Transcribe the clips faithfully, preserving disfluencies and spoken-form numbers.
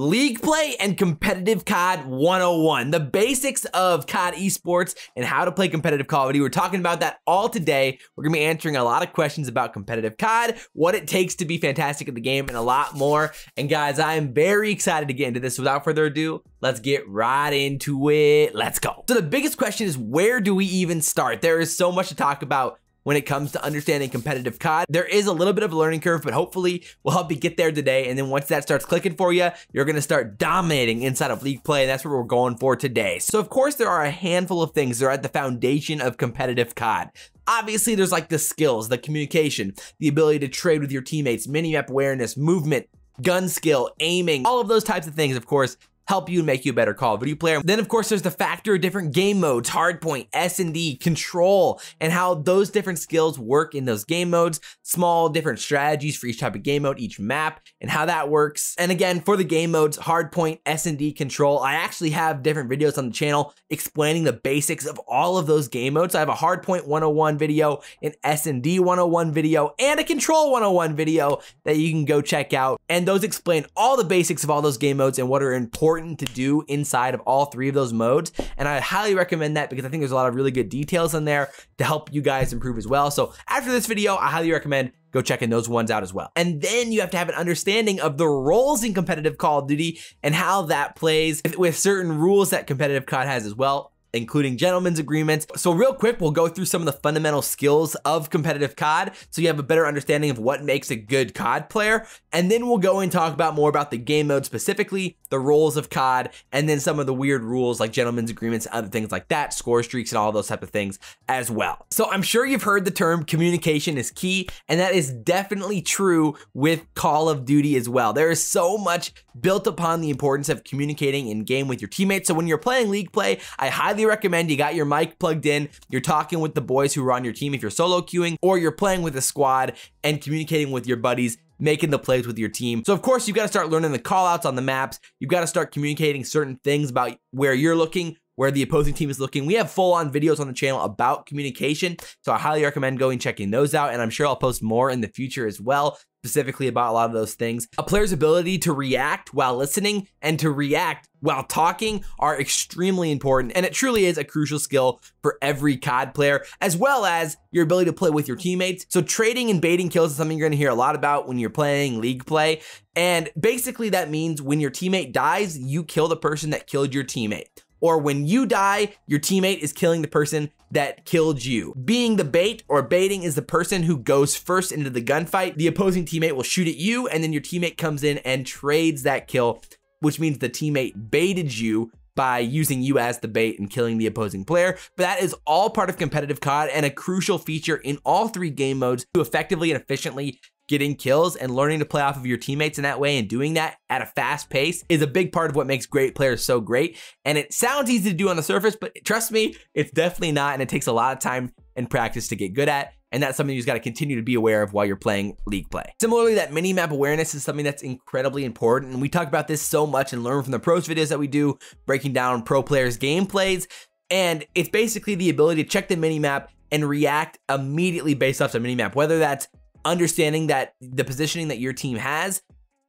League play and competitive C O D one oh one, the basics of C O D esports and how to play competitive Call of Duty. We're talking about that all today. We're gonna be answering a lot of questions about competitive C O D, what it takes to be fantastic at the game, and a lot more. And guys, I am very excited to get into this. Without further ado, let's get right into it. Let's go. So the biggest question is, where do we even start? There is so much to talk about when it comes to understanding competitive C O D. There is a little bit of a learning curve, but hopefully we'll help you get there today. And then once that starts clicking for you, you're gonna start dominating inside of League Play, and that's what we're going for today. So of course, there are a handful of things that are at the foundation of competitive C O D. Obviously, there's like the skills, the communication, the ability to trade with your teammates, mini-map awareness, movement, gun skill, aiming, all of those types of things, of course, help you and make you a better Call of Duty player. Then of course, there's the factor of different game modes, Hardpoint, S N D, Control, and how those different skills work in those game modes, small different strategies for each type of game mode, each map, and how that works. And again, for the game modes, Hardpoint, S N D, Control, I actually have different videos on the channel explaining the basics of all of those game modes. I have a Hardpoint one oh one video, an S N D one oh one video, and a Control one oh one video that you can go check out. And those explain all the basics of all those game modes and what are important to do inside of all three of those modes. And I highly recommend that because I think there's a lot of really good details in there to help you guys improve as well. So after this video, I highly recommend go checking those ones out as well. And then you have to have an understanding of the roles in competitive Call of Duty and how that plays with certain rules that competitive C O D has as well, including gentlemen's agreements. So real quick, we'll go through some of the fundamental skills of competitive C O D so you have a better understanding of what makes a good C O D player. And then we'll go and talk about more about the game mode specifically, the roles of C O D, and then some of the weird rules like gentlemen's agreements, other things like that, score streaks, and all those type of things as well. So I'm sure you've heard the term communication is key, and that is definitely true with Call of Duty as well. There is so much built upon the importance of communicating in game with your teammates. So when you're playing League Play, I highly recommend you got your mic plugged in, you're talking with the boys who are on your team if you're solo queuing, or you're playing with a squad and communicating with your buddies, making the plays with your team. So of course, you've got to start learning the call outs on the maps. You've got to start communicating certain things about where you're looking, where the opposing team is looking. We have full-on videos on the channel about communication, so I highly recommend going checking those out, and I'm sure I'll post more in the future as well, specifically about a lot of those things. A player's ability to react while listening and to react while talking are extremely important, and it truly is a crucial skill for every C O D player, as well as your ability to play with your teammates. So trading and baiting kills is something you're gonna hear a lot about when you're playing League Play, and basically that means when your teammate dies, you kill the person that killed your teammate. Or when you die, your teammate is killing the person that killed you. Being the bait or baiting is the person who goes first into the gunfight. The opposing teammate will shoot at you, and then your teammate comes in and trades that kill, which means the teammate baited you by using you as the bait and killing the opposing player. But that is all part of competitive C O D and a crucial feature in all three game modes to effectively and efficiently getting kills and learning to play off of your teammates in that way, and doing that at a fast pace is a big part of what makes great players so great. And it sounds easy to do on the surface, but trust me, it's definitely not, and it takes a lot of time and practice to get good at. And that's something you just got to continue to be aware of while you're playing League Play. Similarly, that mini-map awareness is something that's incredibly important. And we talk about this so much and learn from the pros videos that we do, breaking down pro players' gameplays. And it's basically the ability to check the mini-map and react immediately based off the mini-map, whether that's understanding that the positioning that your team has,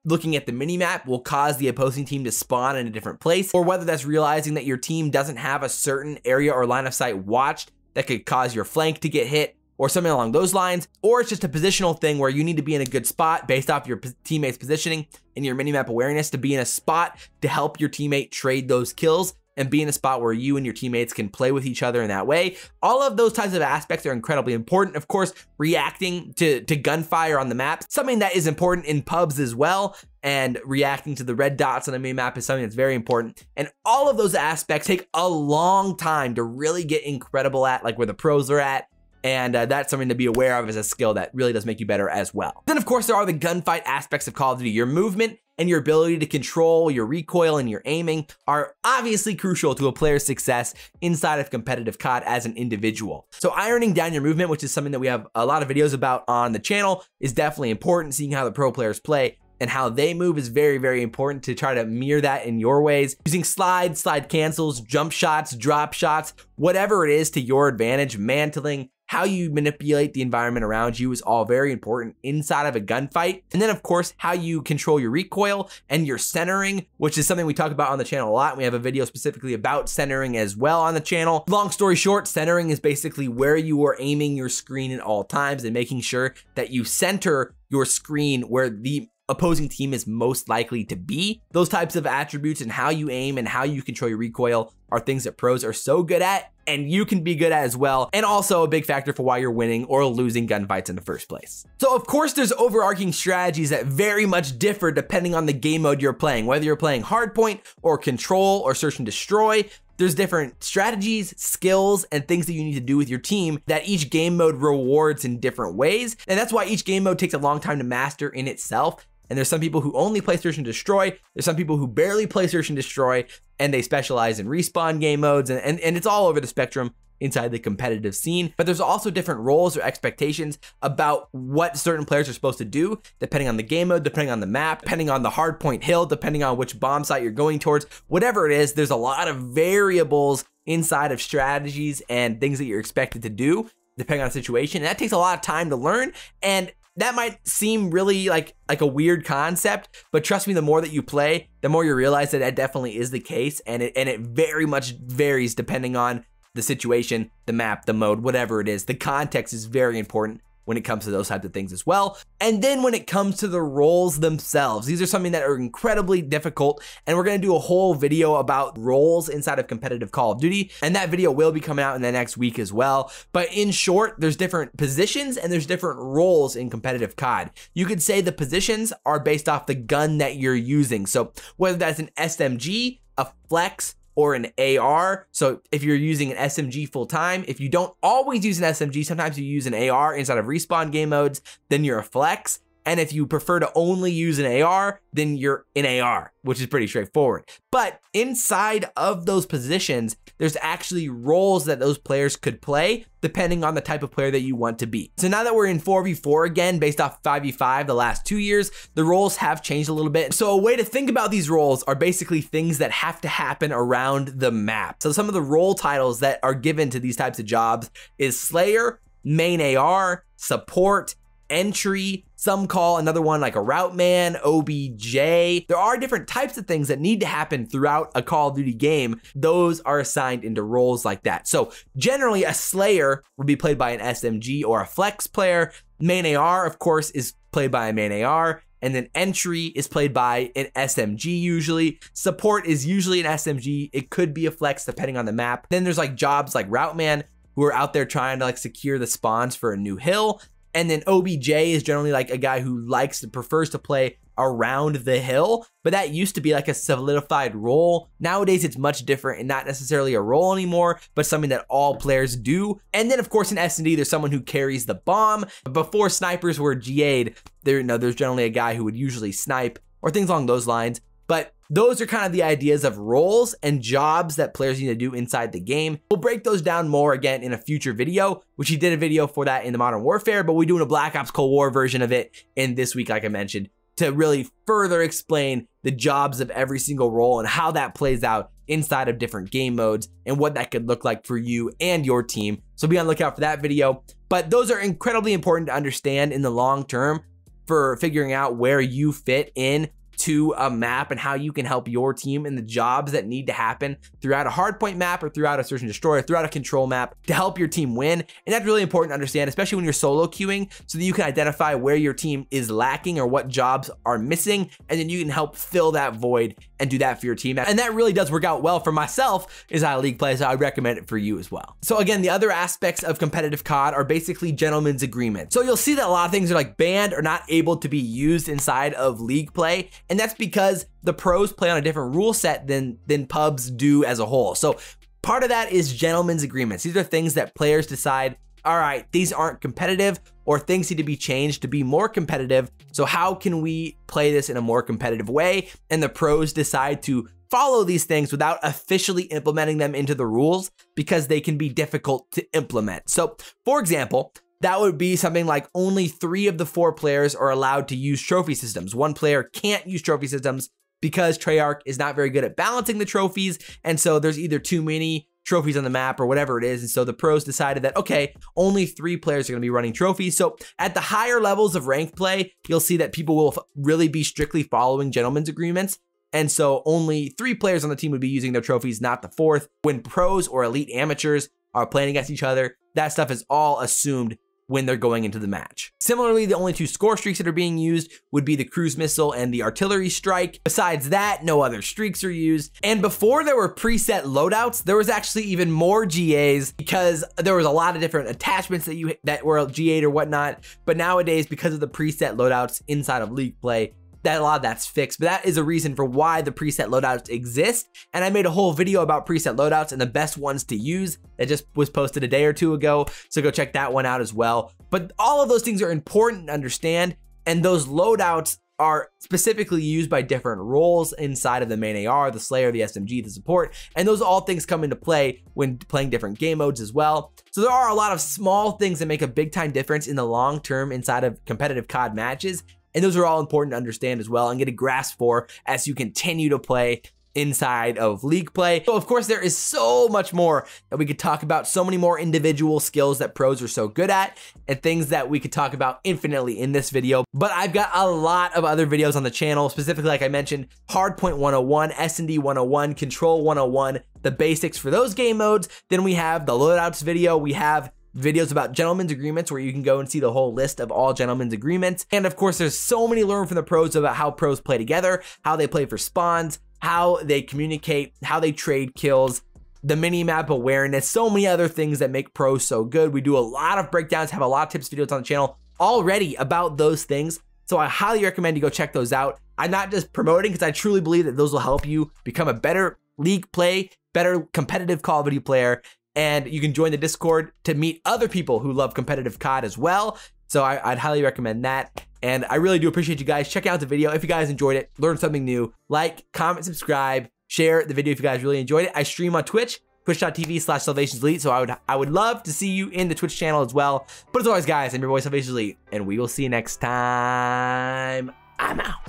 looking at the minimap will cause the opposing team to spawn in a different place, or whether that's realizing that your team doesn't have a certain area or line of sight watched that could cause your flank to get hit or something along those lines, or it's just a positional thing where you need to be in a good spot based off your teammate's positioning and your minimap awareness to be in a spot to help your teammate trade those kills and be in a spot where you and your teammates can play with each other in that way. All of those types of aspects are incredibly important. Of course, reacting to, to gunfire on the map, something that is important in pubs as well, and reacting to the red dots on the main map is something that's very important. And all of those aspects take a long time to really get incredible at, like where the pros are at, and uh, that's something to be aware of as a skill that really does make you better as well. Then of course, there are the gunfight aspects of Call of Duty. Your movement and your ability to control your recoil and your aiming are obviously crucial to a player's success inside of competitive C O D as an individual. So ironing down your movement, which is something that we have a lot of videos about on the channel, is definitely important. Seeing how the pro players play and how they move is very, very important to try to mirror that in your ways. Using slides, slide cancels, jump shots, drop shots, whatever it is to your advantage, mantling, how you manipulate the environment around you is all very important inside of a gunfight. And then of course, how you control your recoil and your centering, which is something we talk about on the channel a lot. We have a video specifically about centering as well on the channel. Long story short, centering is basically where you are aiming your screen at all times and making sure that you center your screen where the opposing team is most likely to be. Those types of attributes and how you aim and how you control your recoil are things that pros are so good at, and you can be good at as well, and also a big factor for why you're winning or losing gunfights in the first place. So of course, there's overarching strategies that very much differ depending on the game mode you're playing. Whether you're playing Hardpoint or Control or Search and Destroy, there's different strategies, skills, and things that you need to do with your team that each game mode rewards in different ways. And that's why each game mode takes a long time to master in itself. And there's some people who only play Search and Destroy. There's some people who barely play Search and Destroy, and they specialize in respawn game modes, and, and, and it's all over the spectrum inside the competitive scene. But there's also different roles or expectations about what certain players are supposed to do, depending on the game mode, depending on the map, depending on the hardpoint hill, depending on which bomb site you're going towards. Whatever it is, there's a lot of variables inside of strategies and things that you're expected to do, depending on the situation. And that takes a lot of time to learn, and that might seem really like, like a weird concept, but trust me, the more that you play, the more you realize that that definitely is the case, and it, and it very much varies depending on the situation, the map, the mode, whatever it is. The context is very important when it comes to those types of things as well. And then when it comes to the roles themselves, these are something that are incredibly difficult, and we're gonna do a whole video about roles inside of competitive Call of Duty, and that video will be coming out in the next week as well. But in short, there's different positions and there's different roles in competitive C O D. You could say the positions are based off the gun that you're using. So whether that's an S M G, a Flex, or an A R. So if you're using an S M G full time, if you don't always use an S M G, sometimes you use an A R inside of respawn game modes, then you're a Flex. And if you prefer to only use an A R, then you're an A R, which is pretty straightforward. But inside of those positions, there's actually roles that those players could play depending on the type of player that you want to be. So now that we're in four v four again, based off five v five the last two years, the roles have changed a little bit. So a way to think about these roles are basically things that have to happen around the map. So some of the role titles that are given to these types of jobs is Slayer, main A R, support, entry, some call another one like a route man, O B J. There are different types of things that need to happen throughout a Call of Duty game. Those are assigned into roles like that. So generally a Slayer would be played by an S M G or a Flex player. Main A R, of course, is played by a main A R. And then entry is played by an S M G usually. Support is usually an S M G. It could be a Flex depending on the map. Then there's like jobs like route man who are out there trying to like secure the spawns for a new hill. And then O B J is generally like a guy who likes and prefers to play around the hill, but that used to be like a solidified role. Nowadays, it's much different and not necessarily a role anymore, but something that all players do. And then of course in S N D, there's someone who carries the bomb. Before snipers were G A'd, there, you know, there's generally a guy who would usually snipe or things along those lines. But those are kind of the ideas of roles and jobs that players need to do inside the game. We'll break those down more again in a future video, which he did a video for that in the Modern Warfare, but we're doing a Black Ops Cold War version of it in this week, like I mentioned, to really further explain the jobs of every single role and how that plays out inside of different game modes and what that could look like for you and your team. So be on the lookout for that video. But those are incredibly important to understand in the long term for figuring out where you fit in to a map and how you can help your team and the jobs that need to happen throughout a hardpoint map or throughout a search and destroy, throughout a control map to help your team win. And that's really important to understand, especially when you're solo queuing, so that you can identify where your team is lacking or what jobs are missing, and then you can help fill that void and do that for your team. And that really does work out well for myself as I league play, so I recommend it for you as well. So again, the other aspects of competitive C O D are basically gentlemen's agreement. So you'll see that a lot of things are like banned or not able to be used inside of league play. And that's because the pros play on a different rule set than, than pubs do as a whole. So part of that is gentlemen's agreements. These are things that players decide, all right, these aren't competitive, or things need to be changed to be more competitive. So how can we play this in a more competitive way? And the pros decide to follow these things without officially implementing them into the rules because they can be difficult to implement. So for example, that would be something like only three of the four players are allowed to use trophy systems. One player can't use trophy systems because Treyarch is not very good at balancing the trophies. And so there's either too many trophies on the map or whatever it is. And so the pros decided that, okay, only three players are going to be running trophies. So at the higher levels of ranked play, you'll see that people will really be strictly following gentlemen's agreements. And so only three players on the team would be using their trophies, not the fourth. When pros or elite amateurs are playing against each other, that stuff is all assumed when they're going into the match. Similarly, the only two score streaks that are being used would be the cruise missile and the artillery strike. Besides that, no other streaks are used. And before there were preset loadouts, there was actually even more G As because there was a lot of different attachments that you that were G A'd or whatnot. But nowadays, because of the preset loadouts inside of League Play, that a lot of that's fixed, but that is a reason for why the preset loadouts exist. And I made a whole video about preset loadouts and the best ones to use that just was posted a day or two ago. So go check that one out as well. But all of those things are important to understand. And those loadouts are specifically used by different roles inside of the main A R, the Slayer, the S M G, the support, and those all things come into play when playing different game modes as well. So there are a lot of small things that make a big time difference in the long term inside of competitive C O D matches. And those are all important to understand as well and get a grasp for as you continue to play inside of League Play. So of course, there is so much more that we could talk about, so many more individual skills that pros are so good at and things that we could talk about infinitely in this video. But I've got a lot of other videos on the channel, specifically, like I mentioned, Hardpoint one oh one, S N D one oh one, Control one oh one, the basics for those game modes. Then we have the loadouts video. We have videos about gentlemen's agreements where you can go and see the whole list of all gentlemen's agreements. And of course, there's so many learn from the pros about how pros play together, how they play for spawns, how they communicate, how they trade kills, the mini map awareness, so many other things that make pros so good. We do a lot of breakdowns, have a lot of tips videos on the channel already about those things. So I highly recommend you go check those out. I'm not just promoting because I truly believe that those will help you become a better League Play, better competitive Call of Duty player. And you can join the Discord to meet other people who love competitive C O D as well. So I, I'd highly recommend that. And I really do appreciate you guys. Check out the video if you guys enjoyed it. Learn something new. Like, comment, subscribe, share the video if you guys really enjoyed it. I stream on Twitch, twitch.tv slash Salvation's Elite. So I would, I would love to see you in the Twitch channel as well. But as always, guys, I'm your boy Salvation's Elite. And we will see you next time. I'm out.